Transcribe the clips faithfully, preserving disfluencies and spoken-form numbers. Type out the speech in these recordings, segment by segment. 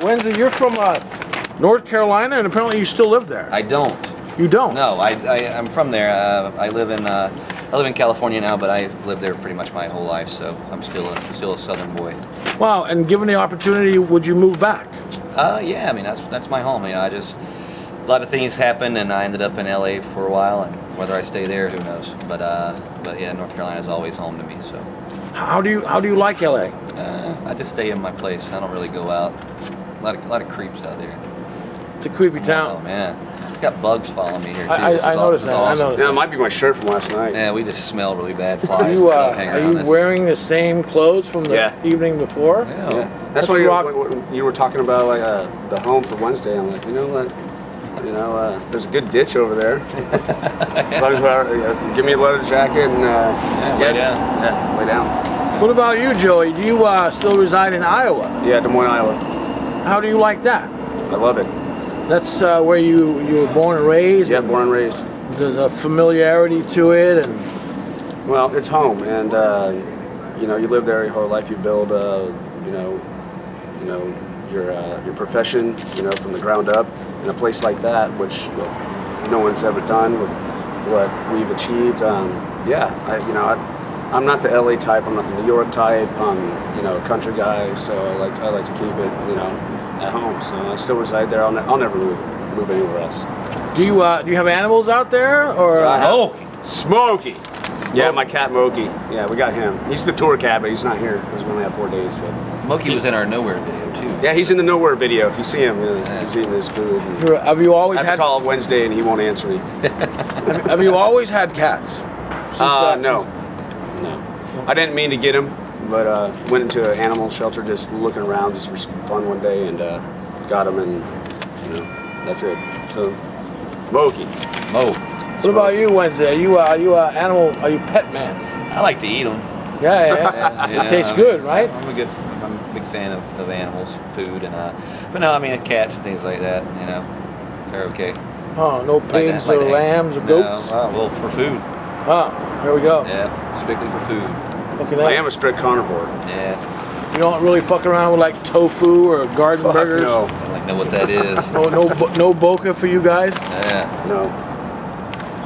Wednesday, you're from uh, North Carolina, and apparently you still live there. I don't. You don't? No, I, I, I'm from there. Uh, I live in uh, I live in California now, but I lived there pretty much my whole life, so I'm still a, still a Southern boy. Wow, and given the opportunity, would you move back? Uh, yeah, I mean, that's that's my home. You know, I just, a lot of things happened, and I ended up in L A for a while, and whether I stay there, who knows? But uh, but yeah, North Carolina is always home to me. So how do you how do you like L A? Uh, I just stay in my place. I don't really go out. A lot of, a lot of creeps out there. It's a creepy town. Oh man, I've got bugs following me here too. I, I, I noticed that. Awesome. I noticed. Yeah, it might be my shirt from last night. Yeah, we just smell really bad flies. you, uh, are you this. wearing the same clothes from the yeah. evening before? Yeah. yeah. That's, That's why you, you were talking about like uh, the home for Wednesday. I'm like, you know what? Like, you know, uh, there's a good ditch over there. yeah. Give me a leather jacket and uh, yeah, yes, lay down. Yeah, lay down. What about you, Joey? Do you uh, still reside in Iowa? Yeah, Des Moines, Iowa. How do you like that? I love it. That's uh, where you, you were born and raised? Yeah, and born and raised. There's a familiarity to it, and... Well, it's home, and, uh, you know, you live there your whole life. You build, uh, you know, you know your, uh, your profession, you know, from the ground up. In a place like that, which well, no one's ever done, with what we've achieved, um, yeah, I, you know, I... I'm not the L A type. I'm not the New York type. I'm, you know, a country guy. So I like I like to keep it, you know, at home. So I still reside there. I'll, ne I'll never move move anywhere else. Do you uh, do you have animals out there or? Oh, Smokey. Yeah, my cat Mokey. Yeah, we got him. He's the tour cat, but he's not here because we only have four days. But Mokey was in our Nowhere video too. Yeah, he's in the Nowhere video. If you see him, you know, he's eating his food. Have you always I have had to call Wednesday and he won't answer me? have, have you always had cats? Since, uh, uh, no. Since No. I didn't mean to get him, but uh, went into an animal shelter just looking around just for some fun one day and uh, got him, and you know, that's it. So, Mokey. Mo. What about you, Wednesday? Are you uh, are you uh, animal? Are you pet man? I like to eat them. Yeah, yeah. yeah, yeah. It tastes I'm, good, right? I'm a good, I'm a big fan of, of animals, food, and uh, but no, I mean cats and things like that. You know, they're okay. Oh, no pigs like that, like or lambs or goats. No, well, for food. Oh, there we go. Yeah, strictly for food. Look at that. I am a strict carnivore. Yeah. You don't really fuck around with like tofu or garden fuck burgers? No. I don't like know what that is. no, no, no bokeh for you guys? Yeah. No.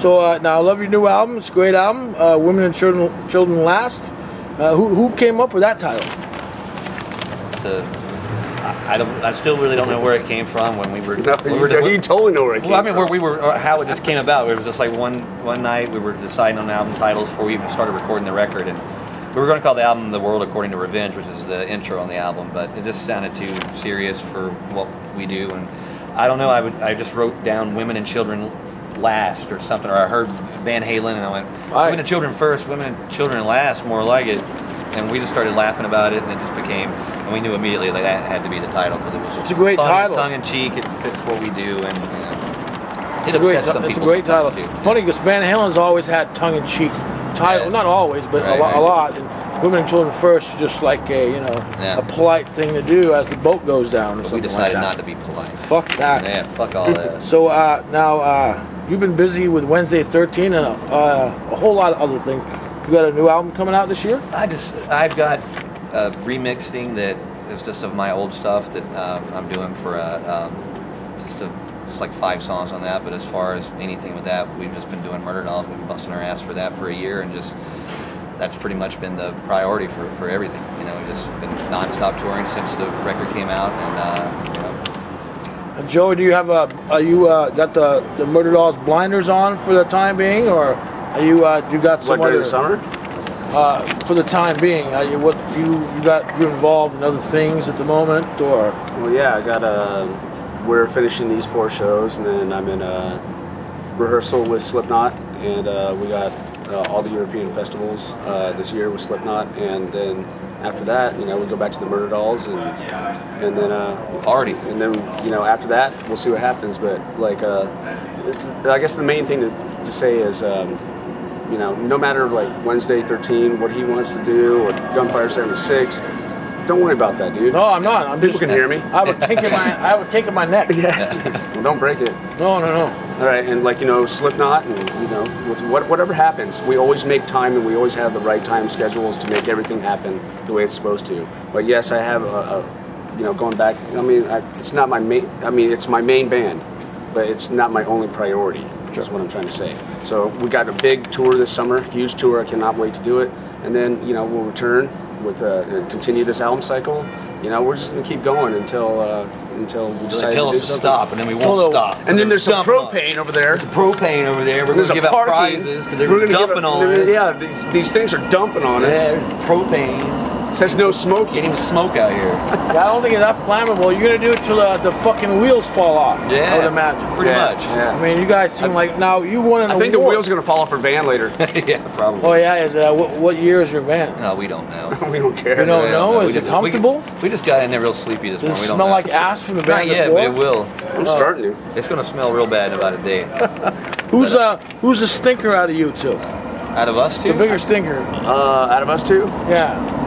So uh, now I love your new album. It's a great album. Uh, Women and Children, Children Last. Uh, who who came up with that title? It's a. I don't. I still really don't know where it came from. When we were, no, we were you, you totally know where it came. Well, I mean, from. where we were, or how it just came about. It was just like one one night we were deciding on album titles before we even started recording the record, and we were going to call the album "The World According to Revenge," which is the intro on the album. But it just sounded too serious for what we do, and I don't know. I would. I just wrote down "Women and Children Last" or something, or I heard Van Halen, and I went, right. "Women and Children First, Women and Children Last," more like it. And we just started laughing about it, and it just became, and we knew immediately that that had to be the title because it was it's a great fun, title. It's tongue-in-cheek, it fits what we do, and you know, it upsets some people. It's a great title. Too. Funny, because Van Halen's always had tongue-in-cheek title, yeah. Not always, but right, a, right. a lot. And Women and Children First is just like a, you know, yeah. a polite thing to do as the boat goes down. Or but we decided like not to be polite. Fuck that. Yeah, fuck all that. So uh, now, uh, you've been busy with Wednesday thirteen and a, uh, a whole lot of other things. You got a new album coming out this year? I just, I've got a remix thing that is just of my old stuff that um, I'm doing for uh, um, just, a, just like five songs on that. But as far as anything with that, we've just been doing Murderdolls. We've been busting our ass for that for a year, and just that's pretty much been the priority for for everything. You know, we've just been nonstop touring since the record came out, and. Uh, And Joey, do you have a? Are you uh, got the the Murderdolls blinders on for the time being, or? Are you uh, you got some what, during other, the summer? Uh, for the time being, are you what do you you got you involved in other things at the moment, or? Well, yeah, I got uh, we're finishing these four shows, and then I'm in a rehearsal with Slipknot, and uh, we got uh, all the European festivals uh, this year with Slipknot, and then after that, you know, we go back to the Murderdolls, and and then uh, already, and then you know after that, we'll see what happens. But like, uh, I guess the main thing to to say is. Um, You know, no matter like Wednesday thirteen, what he wants to do, or Gunfire seventy-six, Don't worry about that, dude. No, I'm not. I'm People just, can hear me. I have a kink in my, I have a kink in my neck. Yeah. Well, don't break it. No, no, no. All right, and like, you know, Slipknot and, you know, what, whatever happens, we always make time and we always have the right time schedules to make everything happen the way it's supposed to. But yes, I have a, a you know, going back, I mean, I, it's not my main, I mean, it's my main band, but it's not my only priority, which is what I'm trying to say. So we got a big tour this summer, huge tour, I cannot wait to do it. And then, you know, we'll return with uh, and continue this album cycle. You know, we're just gonna keep going until uh, until we decide until to do something. Stop, and then we won't oh, stop. And then there's some propane over there. There's propane over there. We're there's gonna give out prizes because they're we're dumping up, on us. Yeah, these, these things are dumping on yeah, us. Propane. Says no smoke. You can't even smoke out here. Yeah, I don't think it's that flammable. You're gonna do it till uh, the fucking wheels fall off. Yeah, I would imagine. Pretty yeah, much. Yeah. I mean, you guys seem I, like now you won an I think award. The wheels are gonna fall off for Van later. Yeah, probably. Oh yeah, is uh, what, what year is your Van? No, we don't know. We don't care. We don't yeah, know. Is it just, comfortable? We, we just got in there real sleepy this Does morning. Does it smell like ass from the van? Not yet, but it will. I'm starting to. It's going to smell real bad in about a day. Who's but, uh, who's the stinker out of you two? Uh, out of us two? The bigger stinker. Uh, out of us two? Yeah.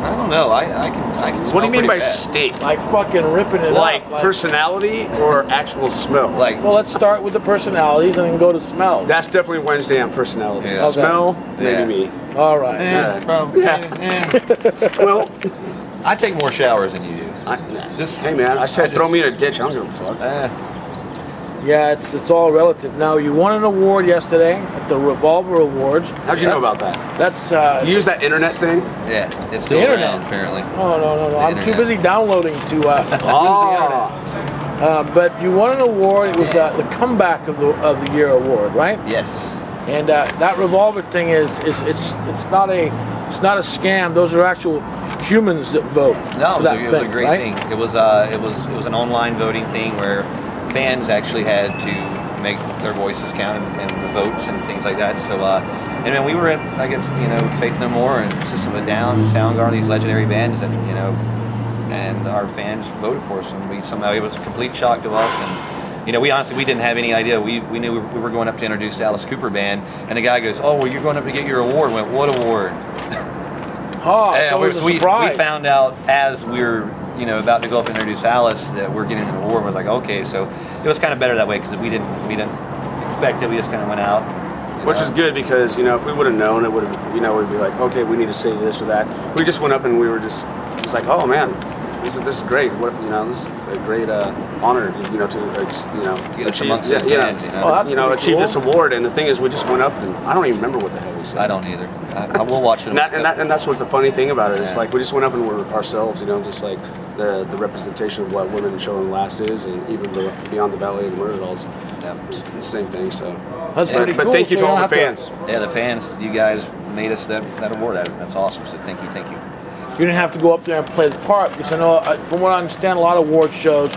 I don't know. I, I can I can. Smell what do you mean by bad. Stink? Like fucking ripping it like up. Like personality or actual smell? Like. Well, let's start with the personalities and then go to smell. That's definitely Wednesday on personality. Yeah. Okay. Smell, yeah. Maybe me. All right. Yeah, All right. Probably. Yeah. Yeah. Well, I take more showers than you do. I, this, hey man, I said I just, throw me in a ditch. I don't give a fuck. Uh, yeah, it's it's all relative. Now you won an award yesterday at the Revolver Awards. How'd you that's, know about that? That's uh, you use that internet thing. Yeah, it's still the internet around, apparently. Oh no no no! The I'm internet. too busy downloading to uh, oh. use the internet. Uh, but you won an award. It was uh, the comeback of the of the year award, right? Yes. And uh, that Revolver thing is is it's it's not a it's not a scam. Those are actual humans that vote. No, that it was, thing, was a great right? thing. It was uh, it was it was an online voting thing where fans actually had to make their voices count and, and votes and things like that. So uh, and then we were in, I guess you know Faith No More and System of a Down, Soundgarden, these legendary bands that you know, and our fans voted for us, and we somehow it was a complete shock to us and. You know, we honestly, we didn't have any idea. We, we knew we were going up to introduce the Alice Cooper Band, and the guy goes, oh, well, you're going up to get your award. We went, what award? Oh, and so we, it was a surprise. We, we found out as we were, you know, about to go up and introduce Alice that we're getting an award. We're like, okay, so it was kind of better that way because we didn't, we didn't expect it. We just kind of went out. Which know? is good because, you know, if we would have known, it would have, you know, we'd be like, okay, we need to say this or that. We just went up and we were just, it was like, oh, man. This is, this is great. What, you know, this is a great uh, honor. You know, to uh, you know you achieve, yeah, yeah. Bands, you know, oh, you know achieve cool. this award. And the thing is, we just went up, and I don't even remember what the hell we said. I don't either. I, I will watch it. and, that, and, that, and that's what's the funny thing about it. It's yeah. like we just went up and we're ourselves. You know, just like the the representation of what Women and Children Last is, and even the, Beyond the Belly and Murderdolls. Yeah, it's the same thing. So that's yeah. pretty but, cool. But thank you so to all the fans. To... Yeah, the fans. You guys made us that that award. That's awesome. So thank you, thank you. You didn't have to go up there and play the part because I know, from what I understand, a lot of award shows,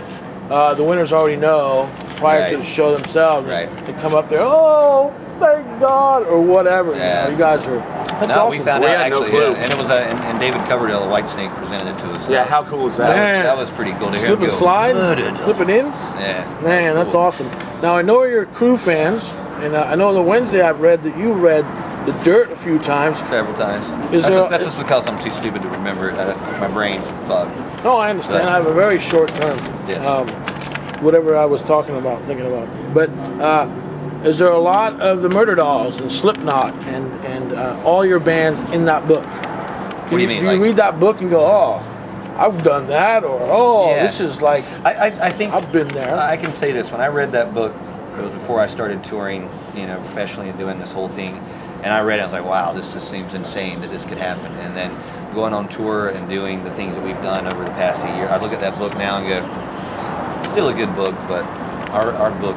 uh, the winners already know prior right. to the show themselves. Right. They come up there, oh, thank God, or whatever. Yeah. You know, you guys are. That's no, awesome. we found we out actually, no yeah, and it was uh, and, and David Coverdale, Whitesnake, presented it to us. So yeah, how cool is that? Man. That was pretty cool to hear. Slip and slide, Murdered. Slipping in. Yeah, that's man, cool. that's awesome. Now I know you're Crew fans, and uh, I know on the Wednesday I've read that you read The Dirt a few times. Several times. Is that's, there, just, that's just because I'm too stupid to remember it. I, my brain's fogged. No, I understand. But, I have a very short term. Yes. Um, whatever I was talking about, thinking about. But uh, is there a lot of the Murderdolls and Slipknot and, and uh, all your bands in that book? Can what do you, you mean? Can like, you read that book and go, oh, I've done that, or oh, yeah. this is like, I, I, I think I've been there. I can say this. When I read that book, it was before I started touring, you know, professionally and doing this whole thing. And I read it, I was like, wow, this just seems insane that this could happen. And then going on tour and doing the things that we've done over the past year, I look at that book now and go, it's still a good book, but our, our book,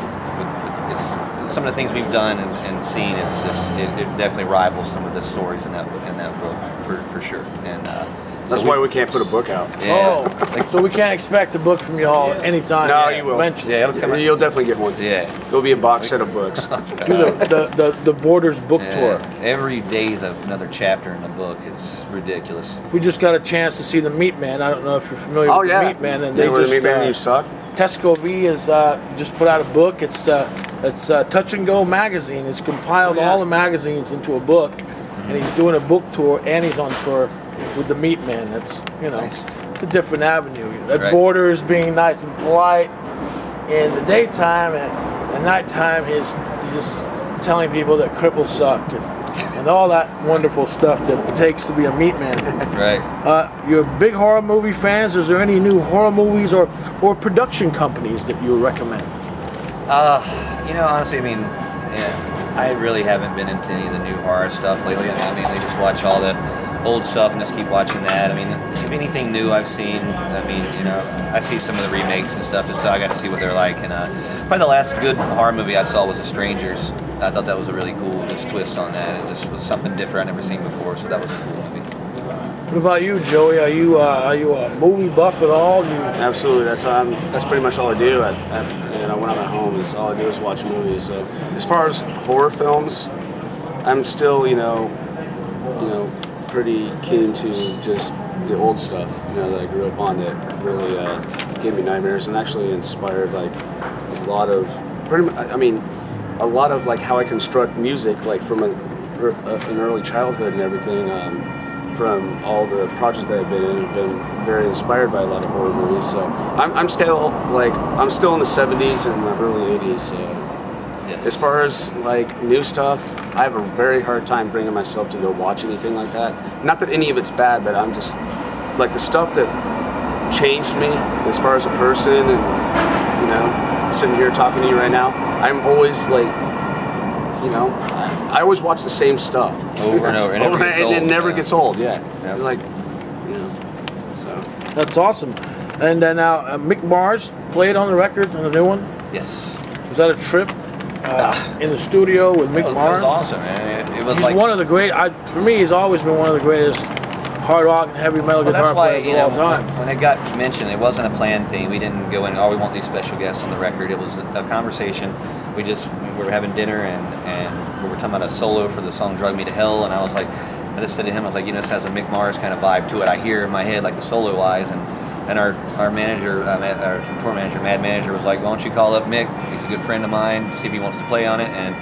it's, some of the things we've done and, and seen, is just, it, it definitely rivals some of the stories in that, in that book, for, for sure. And uh, That's so we, why we can't put a book out. Yeah. Oh, like, so we can't expect a book from y'all yeah. anytime. No, yeah, you will. Eventually. Yeah, it'll come out. You'll definitely get one. Yeah. There'll be a box set of books. Do the, the, the, the Borders book yeah. tour. Every day's another chapter in the book. It's ridiculous. We just got a chance to see The Meat Man. I don't know if you're familiar oh, with yeah. The Meat Man. And they, they were just, The Meat Man, uh, you suck. Tesco V has uh, just put out a book. It's, uh, it's uh, Touch and Go Magazine. It's compiled oh, yeah. all the magazines into a book. Mm-hmm. And he's doing a book tour and he's on tour. with the meat man. That's, you know, it's a different avenue. That right. Borders being nice and polite in the daytime, and at nighttime he's just telling people that cripples suck and, and all that wonderful stuff that it takes to be a meat man. Right. Uh, you're big horror movie fans. Is there any new horror movies or, or production companies that you would recommend? Uh, you know, honestly, I mean, yeah, I really haven't been into any of the new horror stuff lately. I mean, they just watch all the old stuff and just keep watching that. I mean, if anything new I've seen, I mean, you know, I see some of the remakes and stuff, just so I got to see what they're like. And uh, probably the last good horror movie I saw was The Strangers. I thought that was a really cool just twist on that. It just was something different I'd never seen before, so that was a cool movie. What about you, Joey? Are you uh, are you a movie buff at all? Do you... Absolutely. That's um, that's pretty much all I do. I, I, you know, when I'm at home, is all I do is watch movies. So as far as horror films, I'm still you know you know pretty keen to just the old stuff you know that I grew up on that really uh, gave me nightmares and actually inspired like a lot of pretty much, I mean. a lot of like how I construct music, like from a, a, an early childhood and everything, um, from all the projects that I've been in, I've been very inspired by a lot of horror movies. So I'm, I'm still like I'm still in the seventies and the early eighties. So yes. As far as like new stuff, I have a very hard time bringing myself to go watch anything like that. Not that any of it's bad, but I'm just like the stuff that changed me as far as a person, and you know. Sitting here talking to you right now, I'm always like, you know, I always watch the same stuff over and over, and, over and, and it never yeah. gets old. Yeah, yeah. It's like, you know, so that's awesome. And then now uh, Mick Mars played on the record on the new one. Yes, was that a trip uh, in the studio with Mick Mars? That was awesome, man. It, it was he's like one of the great. I, for me, he's always been one of the greatest hard rock and heavy metal well, guitar that's why, players you know, all the time. When it got mentioned, it wasn't a planned thing. We didn't go in, oh, we want these special guests on the record. It was a, a conversation. We just, we were having dinner and, and we were talking about a solo for the song Drug Me to Hell, and I was like, I just said to him, I was like, you know, this has a Mick Mars kind of vibe to it. I hear in my head, like the solo-wise, and, and our, our manager, uh, our tour manager, Mad Manager, was like, why don't you call up Mick? He's a good friend of mine, see if he wants to play on it. And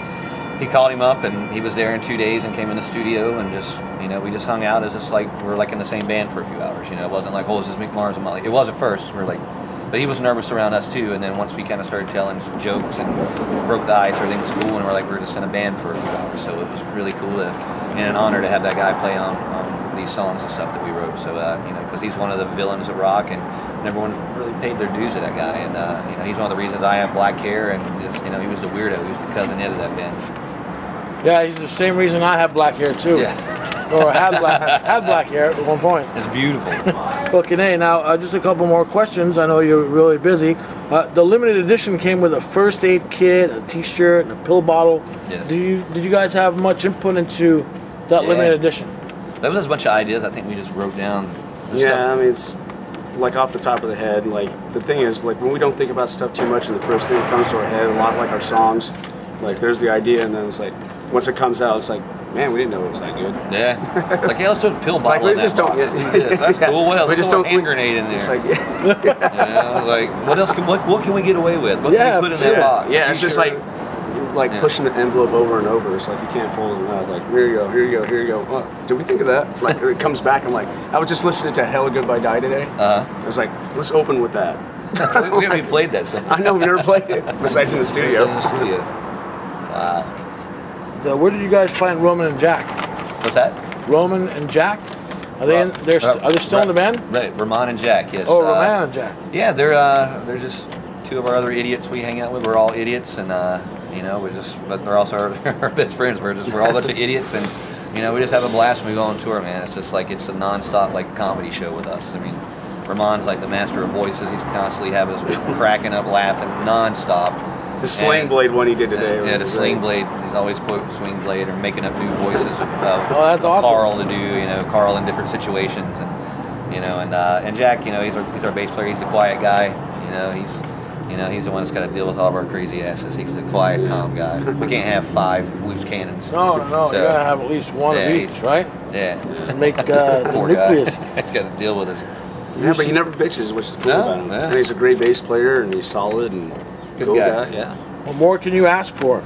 he called him up, and he was there in two days and came in the studio, and just, you know, we just hung out. It's just like we were like in the same band for a few hours, you know. It wasn't like, oh, is this Mick Mars and Molly? It was at first. We were like, but he was nervous around us too, and then once we kind of started telling some jokes and broke the ice, everything was cool, and we're like, we're just in a band for a few hours. So it was really cool to, and an honor to have that guy play on, on these songs and stuff that we wrote. So, uh, you know, because he's one of the villains of rock, and everyone really paid their dues to that guy. And, uh, you know, he's one of the reasons I have black hair, and just, you know, he was the weirdo. He was the cousin head of that band. Yeah, he's the same reason I have black hair too, yeah. or had black, had black hair at one point. It's beautiful. Fucking A. Now, uh, just a couple more questions. I know you're really busy. Uh, the limited edition came with a first aid kit, a T-shirt, and a pill bottle. Yes. Do you did you guys have much input into that yeah. limited edition? That was a bunch of ideas. I think we just wrote down. Yeah, stuff. I mean it's like off the top of the head. Like the thing is, like when we don't think about stuff too much, and the first thing that comes to our head, a lot like our songs. Like there's the idea, and then it's like. Once it comes out, it's like, man, we didn't know it was that good. Yeah. Like, yeah, let's do a pill bottle. Like, we in just that don't get this. That's yeah. cool. What else? We just don't. Hand grenade in there. It's like, yeah. yeah. Like, what else can, what, what can we get away with? What yeah, can we put in yeah. that box? Yeah, it's just like, like yeah. pushing the envelope over and over. It's like, you can't fold it out. Like, here you go, here you go, here you go. What? Did we think of that? Like, it comes back, I'm like, I was just listening to Hella Goodbye Die today. Uh huh. I was like, let's open with that. we, we haven't played that stuff. I know, we've never played it. Besides in the studio. In the studio. Wow. Uh, where did you guys find Roman and Jack? What's that? Roman and Jack? Are they? In, they're st uh, are they still in the band? Right, Roman and Jack. Yes. Oh, uh, Roman and Jack. Yeah, they're uh, they're just two of our other idiots we hang out with. We're all idiots, and uh, you know, we're just. But they're also our, our best friends. We're just we're all a bunch of idiots, and you know, we just have a blast when we go on tour, man. It's just like it's a non-stop like comedy show with us. I mean, Roman's like the master of voices. He's constantly having us cracking up, laughing non-stop. The Sling and, Blade one he did today. Uh, yeah, the Sling Blade. He's always quoting Swing Blade or making up new voices of uh, oh, that's awesome. Carl to do, you know, Carl in different situations, and you know, and uh, and Jack, you know, he's our, he's our bass player. He's the quiet guy. You know, he's you know he's the one that's got to deal with all of our crazy asses. He's the quiet, yeah. calm guy. We can't have five loose cannons. No, no, so, you gotta have at least one yeah, of each, right? Yeah. To make uh, the nucleus. He's got to deal with us. Yeah, but he never bitches, which is cool no, about him. Yeah. And he's a great bass player, and he's solid and. Good cool guy. guy, yeah. What more can you ask for?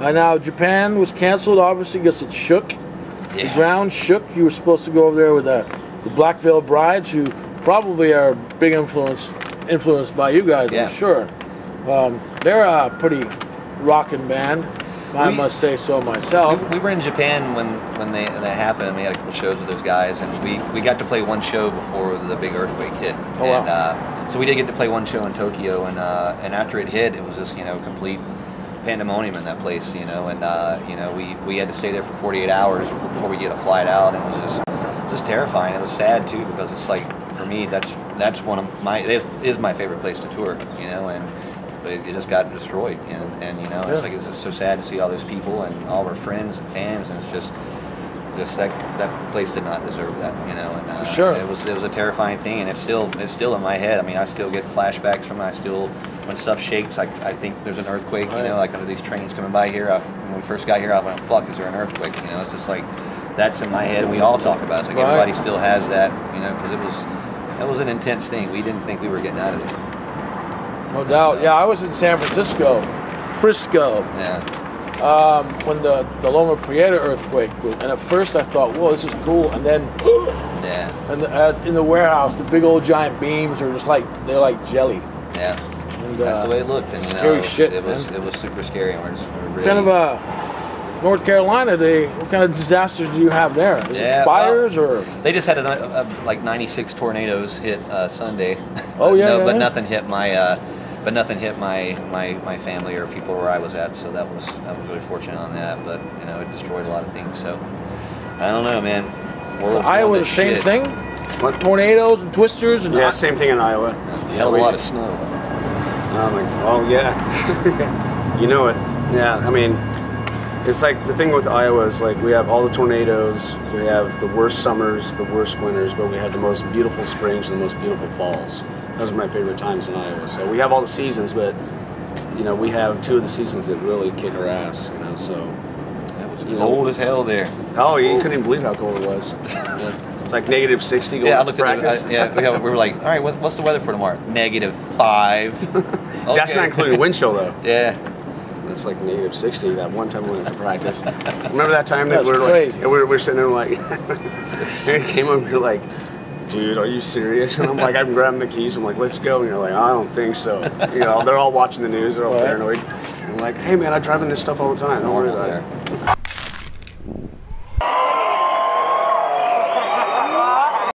Uh, now, Japan was canceled, obviously, because it shook. Yeah. The ground shook. You were supposed to go over there with a the Black Veil Brides, who probably are big influence influenced by you guys, yeah. I'm sure. Um, they're a pretty rockin' band. I we, must say so myself. We, we were in Japan when when they that happened, and they had a couple shows with those guys, and we we got to play one show before the big earthquake hit. Oh, and, wow. uh, so we did get to play one show in Tokyo, and uh, and after it hit, it was just you know complete pandemonium in that place, you know, and uh, you know we we had to stay there for forty-eight hours before we get a flight out, and it was just just terrifying. It was sad too because it's like for me that's that's one of my it is my favorite place to tour, you know, and. It, it just got destroyed, and, and you know, yeah. it's like it's just so sad to see all those people and all of our friends and fans, and it's just, just that that place did not deserve that, you know. And uh, sure, it was it was a terrifying thing, and it's still it's still in my head. I mean, I still get flashbacks from it. I still, when stuff shakes, I, I think there's an earthquake, right. you know, like under these trains coming by here. I, when we first got here, I went, "Fuck, is there an earthquake?" You know, it's just like that's in my head, and we all talk about it. It's like right. everybody still has that, you know, because it was that was an intense thing. We didn't think we were getting out of there. No doubt. Yeah, I was in San Francisco, Frisco, yeah. um, when the, the Loma Prieta earthquake was, and at first I thought, whoa, this is cool, and then, yeah. and the, as in the warehouse, the big old giant beams are just like, they're like jelly. Yeah, and, that's uh, the way it looked. And, scary you know, it was, shit, it was, it was super scary. And we're just, we're really... Kind of a, North Carolina, they, what kind of disasters do you have there? Is yeah, it fires well, or? They just had a, a, like ninety-six tornadoes hit uh, Sunday. Oh yeah, no, yeah, But yeah. nothing hit my... Uh, But nothing hit my, my, my family or people where I was at, so that was I was really fortunate on that. But you know, it destroyed a lot of things. So I don't know, man. World's Iowa, the same shit. thing. What? Tornadoes and twisters and yeah, hot. same thing in Iowa. Yeah, you had a lot of snow. Um, oh yeah, you know it. Yeah, I mean, it's like the thing with Iowa is like we have all the tornadoes, we have the worst summers, the worst winters, but we have the most beautiful springs and the most beautiful falls. Those are my favorite times in Iowa. So we have all the seasons, but you know we have two of the seasons that really kick our ass. You know, so that was cold know. as hell there. Oh, you cold. couldn't even believe how cold it was. It's like negative sixty. Going yeah, I looked at the, I, yeah, we were like, all right, what, what's the weather for tomorrow? Negative five. Okay. That's not including wind chill though. Yeah. It's like negative sixty. That one time we went to practice. Remember that time that, that we were crazy. like, we were, we were sitting there like, and it came over, we were like. Dude, are you serious? And I'm like, I'm grabbing the keys. I'm like, let's go. And you're like, I don't think so. You know, they're all watching the news. They're all paranoid. And I'm like, hey, man, I drive in this stuff all the time. Don't worry about it.